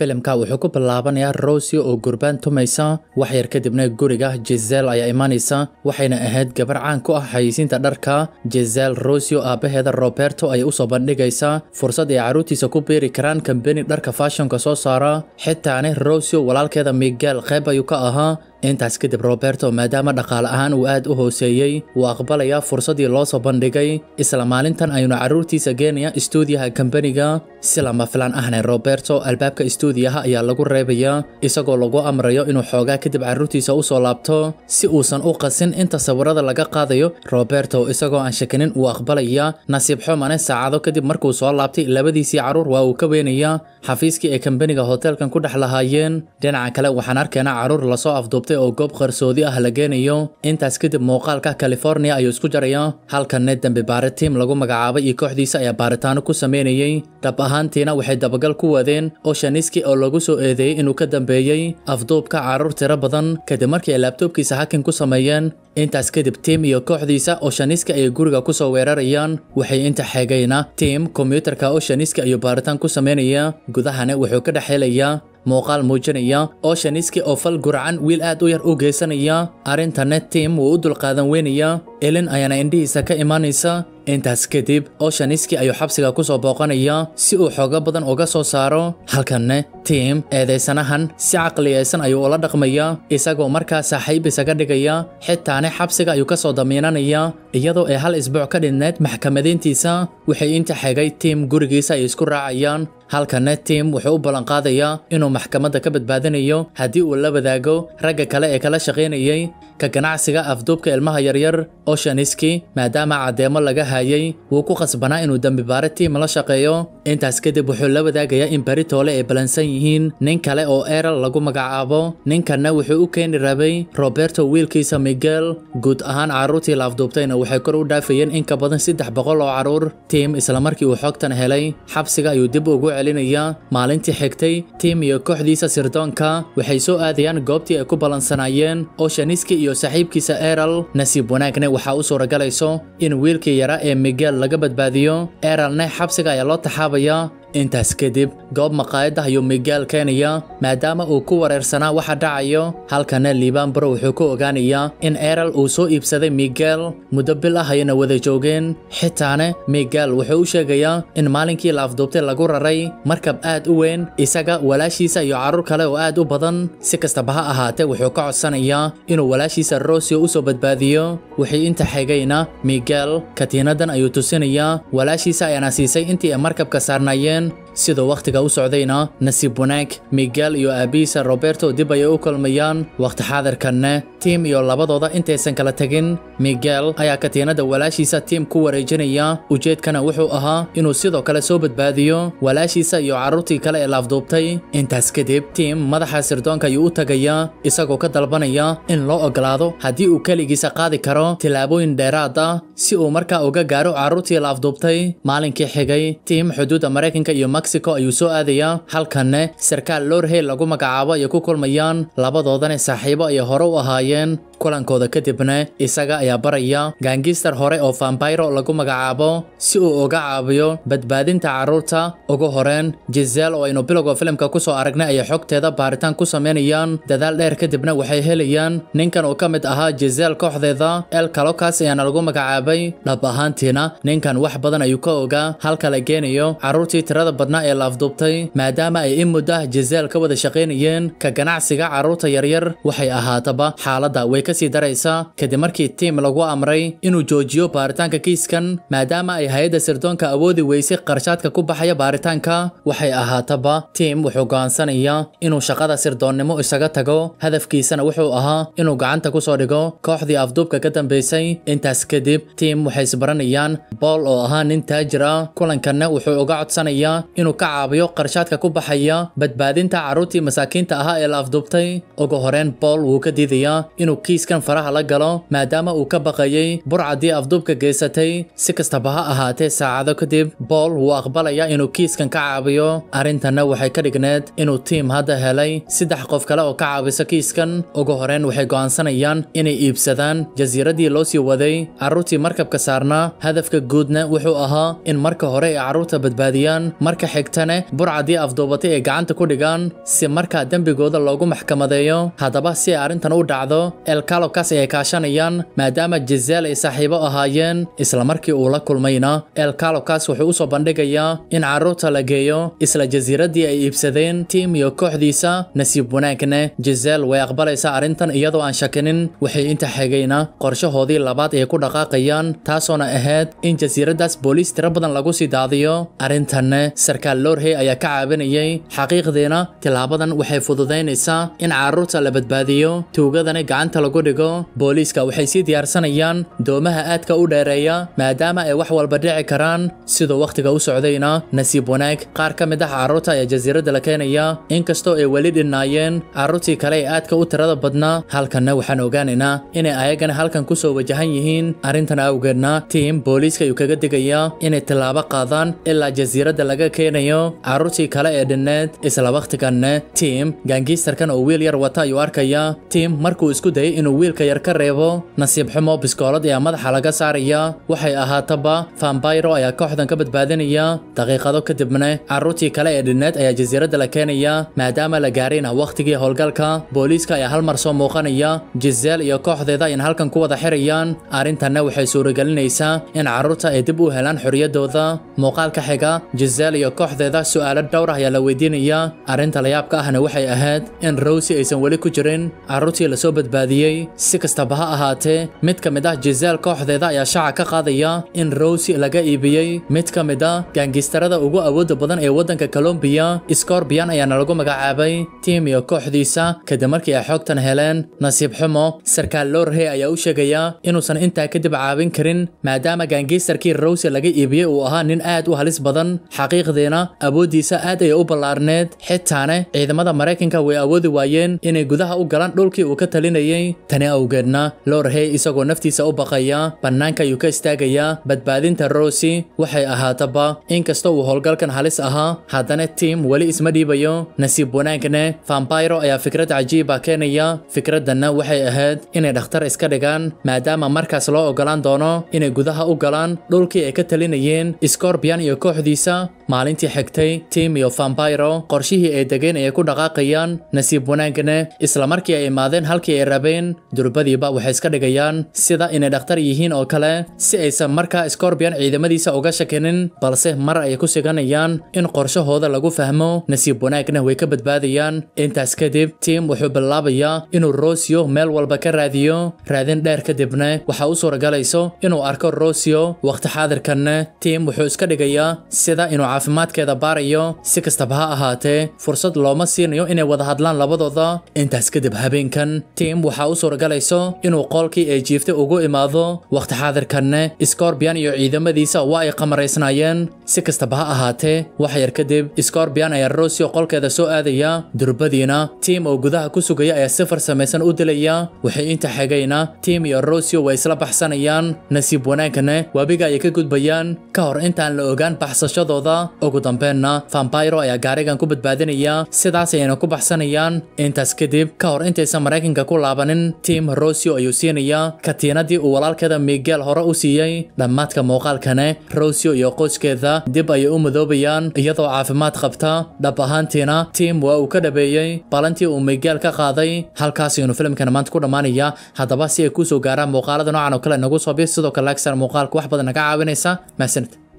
filimka wuxuu ku bilaabanayaa Rosie oo gurban tumaysa wax yar kadibna guriga Giselle ayaa imaanaysa waxayna ahayd gabar caan ku ah haysinta dharka Giselle Rosie aabaheeda Roberto ay u soo bandhigaysa fursad ay caruurtiisa ku beeri karaan company dharka fashionka soo saara xitaane Rosie walaalkeeda Miguel qayb ayuu ka ahaa intaas kadib Roberto maadaama dhaqaale ahaan uu aad u hooseeyay oo aqbalaya fursadii loo soo bandhigay isla maalintan ayuu caruurtiisa geenaya studio-ga company-ga silama filan ahna Roberto albaabka studio-ga ayaa lagu reebaya isagoo lagu amrayo inuu xoogaa kadib caruurtiisa u soo laabto si uusan u qasin inta sawirada laga qaadayo Roberto isagoo aan shakinin uu aqbalaya nasiib xumana saacado kadib markuu soo laabtay labadiisi caruur waa uu ka weenaya xafiiskii ee company-ga hotelkan ku dhaxlahaayeen dhinaca kale waxaan arkaynaa caruur la soo afduubtay oo goob qarsoodi ah la geenayo intaas kadib muuqaalka California ayuu isku jaraya halkana dambe baare team lagu magacaabay iyo kooxdiisa ayaa baaritaano ku sameeyay dab ahaantiina waxay dabagal ku wadeen Oceaniski oo lagu soo eedeeyay inuu ka dambeeyay afduubka caruur tiro badan kadib markii laptopkiisa hacking ku sameeyeen intaas kadib team iyo kooxdiisa Oceaniski ay guriga ku soo weerarayaan waxay inta xigayna team computer-ka Oceaniski ayuu baaritaan ku sameeyay gudahana wuxuu ka dhaxeelaya موقع موجنيا Oceaniski oo fal gurcan wiil aad u yar u geysanaya arintan team wuu u dulqaadan weynaya Ellen ayana indhiisa ka imaanaysa intaas kadib Oceaniski ayuu xabsiga ku soo booqanaya si uu xooga badan uga soo saaro halkana team eedeysanahan si caqliyeysan ayuu ula dhaqmaya isagoo markaa saaxiib isaga dhigaya xitaane xabsiga ayuu ka soo damiinanaya iyadoo ay hal isbuuc ka dhigneed maxkamadeyntiisa waxay inta xigay team gurigiisa ay isku raacayaan halkana team wuxuu u balan qaadaya inuu maxkamadda ka badbaadinayo haddii uu la wadaago ragga kale ee kala shaqaynayay ka ganacsiga afduubka ilmaha yaryar Oceaniski maadaama cadeemo laga hayay wuu ku qasbanaa inuu dambi baartii ma la shaqeeyo intaas kadib wuxuu la wadaagayaa in baritoole ay balansan yihiin nin kale oo Errol lagu magacaabo ninkanna wuxuu u keeni rabay Roberto wiilkiisa Miguel guud ahaan caruurtii la afduubtayna waxay kor u dhaafayeen in ka badan 300 oo caruur team isla markii uu xogtan helay xabsiga ayuu dib ugu celinaya maalintii xigtay team iyo kooxdiisa sirdoonka waxay soo aadayaan goobtii ay ku balansanayeen Oceaniski iyo saaxiibkiisa Errol nasiib wanaagna waxa uu suuragelayso in wiilkii yara ee Miguel laga badbaadiyo Errolna xabsiga ayaa loo taxaabaya intaas kadib goob maqaayadda ayuu Miguel keenaya maadaama uu ku wareersanaa waxa dhacayo halkana Liban Bro wuxuu ku ogaanaya in Errol uu soo iibsaday Miguel muddo bil ah ayna wada joogeen xitaane Miguel wuxuu u sheegayaa in maalinkii la afduubtay lagu raray markab aad u weyn isaga walaashiisa iyo caruur kale oo aad u badan si kastaba ha ahaatee wuxuu ka codsanayaa inuu walaashiisa Rosie u soo badbaadiyo wixii inta xigayna Miguel katiinadan ayuu tusinayaa walaashiisa ayana siisay intii markabka saarnayeen sidoo waqtiga u socdayna nasiib wanaag Miguel iyo aabiisa Roberto dib ay u kulmayaan waqti xaadirkana team iyo labadooda intaysan kala tagin Miguel ayaa katiinada walaashiisa team ku wareejinaya ujeedkana wuxuu ahaa inuu sidoo kale soo badbaadiyo walaashiisa iyo caruurtii kale ee laafduubtay intaas kadib team madaxa sirdoonka ayuu u tagayaa isagoo ka dalbanaya in loo ogolaado haddii uu kaligiisa qaadi karo tilaabooyin dheeraad ah si uu markaa uga gaaro caruurtii laafduubtay maalinkii xigay team xuduuda Mareykanka iyo Mexico ayuu soo aadaya halkana sarkaal Lorhey lagu magacaabo ay ku kulmayaan labadoodana saaxiibo ay hore u ahaayeen kulankooda kadibna isaga ayaa baraya gangster hore oo Vampiro lagu magacaabo si uu uga caabiyo badbaadinta caruurta ugu horeen Giselle oo aynu bilowga filimka ku soo aragnay ay xogteeda baaritaan ku sameeyaan dadaal dheer kadibna waxay helayaan ninkan oo ka mid ahaa Giselle kooxdeeda El Calocaas ayaa lagu magacaabay dhab ahaantiina ninkan wax badan ayuu ka ogaa halka la geenayo caruurtii tirada badnaa ee laafduubtay maadaama ay in muddo Giselle ka wada shaqaynayeen ka ganacsiga caruurta yaryar waxay ahaataba xaaladda way ka sii daraysaa kadib markii team lagu amray inuu joojiyo baaritaanka kiiskan maadaama ay hay'adda sirdoonka awoodi weysay qarshaadka ku baxaya baaritaanka waxay ahaataba team wuxuu go'aansanaya inuu shaqada sirdoonnimo isaga tago hadafkiisana wuxuu ahaa inuu gacanta ku soo dhigo kooxdii afduubka ka dambeysay intaas kadib team waxay isbaranayaan Paul oo ahaa nin taajir ah kulankanna wuxuu uga codsanaya inuu ka caabiyo qarshaadka ku baxaya badbaadinta caruurtii masaakiinta ahaa ee laafduubtay ugu horeen Paul wuu ka diidayaa inuu kiis iskan faraha la galo maadaama uu ka baqayay burcadii afduubka geysatay. Si kastaba ha ahaatee saacado kadib Paul wuu aqbalaya inuu kiiskan ka caabiyo. Arrintanna waxay ka dhigneed inuu team hadda helay 3 qof kale oo ka caabisa kiiskan. Ugu horeen waxay go'aansanayaan inay iibsadaan jasiiradii loo sii waday carruurtii markabka saarnaa. hadafka guudna wuxuu ahaa in marka hore ay carruurta badbaadiyaan, marka xigtana burcadii afduubatay ay gacanta ku dhigaan si marka dambigooda loogu maxkamadeeyo. haddaba si arrintan u dhacdo El Calo kaas ay kaashanayaan maadaama Giselle ay saaxiibo ahaayeen. isla markii uu la kulmayna El Calo kaas wuxuu u soo bandhigayaa in carruurta la geeyo isla jasiiradii ay iibsadeen team iyo kooxdiisa. nasiib wanaagna Giselle way aqbalaysaa arrintan iyadoo aan shakinin. waxay inta xigayna qorshahoodii labaad ay ku dhaqaaqayaan taasoona ahayd in jasiiradaas booliis tiro badan lagu sii daadiyo. arrintanna sarkaal Lorhey ayaa ka caabinayay. xaqiiqdeena tilaabadan waxay fududaynaysaa in carruurta la badbaadiyo tuugadana gacanta lagu dhigo. booliiska waxay sii diyaarsanayaan doomaha aadka u dheereeya maadaama ay wax walba dhici karaan. sidoo waqtiga u socdayna nasiib wanaag qaar ka mid ah carruurta ayaa jasiirada la keenaya inkastoo ay weli dhinaayeen carruurtii kale ee aadka u tirada badnaa. halkanna waxaan ogaanaynaa inay ayagana halkan ku soo wajahan yihiin. arrintan awgeedna team booliiska ayuu kaga digaya inay tilaabo qaadaan ilaa jasiirada laga keenayo carruurtii kale ee dhinneed. isla waqtiganna team gangiistarkan oo wiil yar wata ayuu arkaya. team markuu isku dayay inuu wiilka yar ka reebo nasiib xumo biskoolad ayaa madaxa laga saaraya. waxay ahaataba vampiro ayaa kooxdan ka badbaadinaya. daqiiqado kadibna carruurtii kale ee dhinneed ayaa jasiirada la keenaya maadaama la gaarayna waqtigii howlgalka. booliiska ayaa halmar soo muuqanaya Giselle iyo kooxdeeda in halkan ku wada xirayaan. arrintanna waxay suuragelinaysaa in carruurta ay dib u helaan xorriyadooda. muuqaalka xiga Giselle iyo kooxdeeda su'aalo dhowr ah ayaa la weydiinaya. arrinta la yaabka ahna waxay ahayd in Rosie aysan weli ku jirin carruurtii la soo badbaadiyay. si kastaba ha ahaatee mid ka mid ah Giselle kooxdeeda ayaa shaaca ka qaadaya in Rosie laga iibiyey mid ka mid ah gangistarada ugu awoodda badan ee waddanka Colombia. Scorpion ayaana lagu magacaabay team iyo kooxdiisa kadib markii ay xogtan heleen. nasiib xumo sarkaal Lorhey ayaa u sheegaya inuusan intaa kadib caabin karin maadaama gangistarkii Rosie laga iibiyey uu ahaa nin aad u halis badan. xaqiiqdeena awoodiisa aad ay u ballaarneed xitaana ciidamada Mareykanka way awoodi waayeen inay gudaha u galaan dhulkii uu ka talinayay. tani awgeedna Lorhey isagoo naftiisa u baqaya bannaanka ayuu ka istaagaya badbaadinta Rosie. waxay ahaataba inkastoo uu howlgalkan halis ahaa haddana team weli isma dhiibayo. nasiib wanaagna vampiro ayaa fikrad cajiib ah keenaya. fikradanna waxay ahayd inay dhakhtar iska dhigaan maadaama markaas loo ogolaan doono inay gudaha u galaan dhulkii ay ka talinayeen Scorpion iyo kooxdiisa. maalintii xigtay team iyo vampiro qorshihii ay degeen ayay ku dhaqaaqayaan. nasiib wanaagna isla markii ay imaadeen halkii ay rabeen durbadiiba waxay iska dhigayaan sida inay dhakhtar yihiin oo kale si aysan markaa Scorpion ciidamadiisa uga shakinin. balse mar ay ku siganayaan in qorshahooda lagu fahmo. nasiib wanaagna way ka badbaadayaan. intaas kadib team wuxuu bilaabayaa inuu Rosie meel walba ka raadiyo. raadin dheer kadibna waxa uu suuragelayso inuu arko Rosie. waqti xaadirkanna team wuxuu iska dhigayaa sida inuu caafimaadkeeda baarayo. si kastaba ha ahaatee fursad looma siinayo inay wada hadlaan labadooda. intaas kadib habeenkan team waxa uu suuragelayso inuu qolkii ay jiiftay ugu imaado. waqti xaadirkanna Scorpion iyo ciidamadiisa waa ay qamaraysnaayeen. si kastaba ha ahaatee wax yar kadib Scorpion ayaa Rosie qolkeeda soo aadaya. durbadiina team oo gudaha ku sugaya ayaa safar samaysan u dilaya. waxay inta xigayna team iyo Rosie way isla baxsanayaan. nasiib wanaagna wabiga ayay ka gudbayaan ka hor intaan la ogaan baxsashadooda. ugu dambeenna vampiro ayaa gaarigan ku badbaadinaya. sidaas ayayna ku baxsanayaan. intaas kadib ka hor intaysan Mareykanka ku laabanin team Rosie ayuu siinaya katiinadii uu walaalkeeda Miguel hore u siiyey. dhammaadka muuqaalkana Rosie iyo qoyskeeda dib ayay u madoobayaan iyadoo caafimaad qabta. dhab ahaantiina team waa uu ka dhabeeyey balantii uu Miguel ka qaaday. halkaas ayuunu filimkan maanta ku dhammaanaya. haddaba si ay kusoo gaaraan muuqaalada noocan oo kale nagu soo biir sidoo kale like share muuqaalka wax badan naga caawinaysa. mahadsanid.